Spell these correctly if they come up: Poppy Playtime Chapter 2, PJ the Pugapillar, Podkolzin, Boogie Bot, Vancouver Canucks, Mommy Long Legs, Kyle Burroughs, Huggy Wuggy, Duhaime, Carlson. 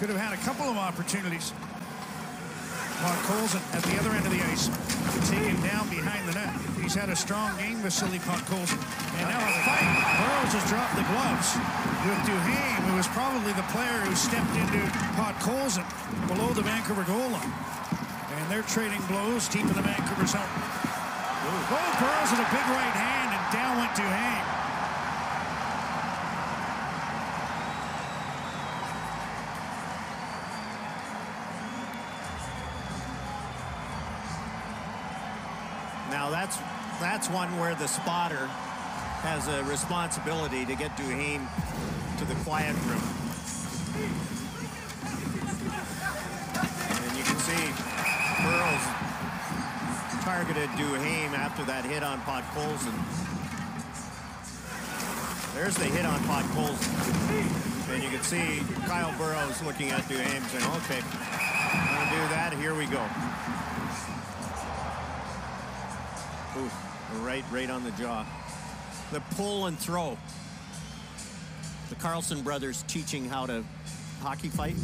Could have had a couple of opportunities. Podkolzin at the other end of the ice. Taken down behind the net. He's had a strong game, Vasily Podkolzin. And now a fight. Burroughs has dropped the gloves with Duhaime, who was probably the player who stepped into Podkolzin below the Vancouver goal line. And they're trading blows deep in the Vancouver zone. Oh, Burroughs with a big right hand, and down went Duhaime. Now that's one where the spotter has a responsibility to get Duhaime to the quiet room. And you can see Burroughs targeted Duhaime after that hit on Podkolzin. There's the hit on Podkolzin. And you can see Kyle Burroughs looking at Duhaime saying, okay, I'm gonna do that, here we go. Ooh, right on the jaw. The pull and throw. The Carlson brothers teaching how to hockey fight.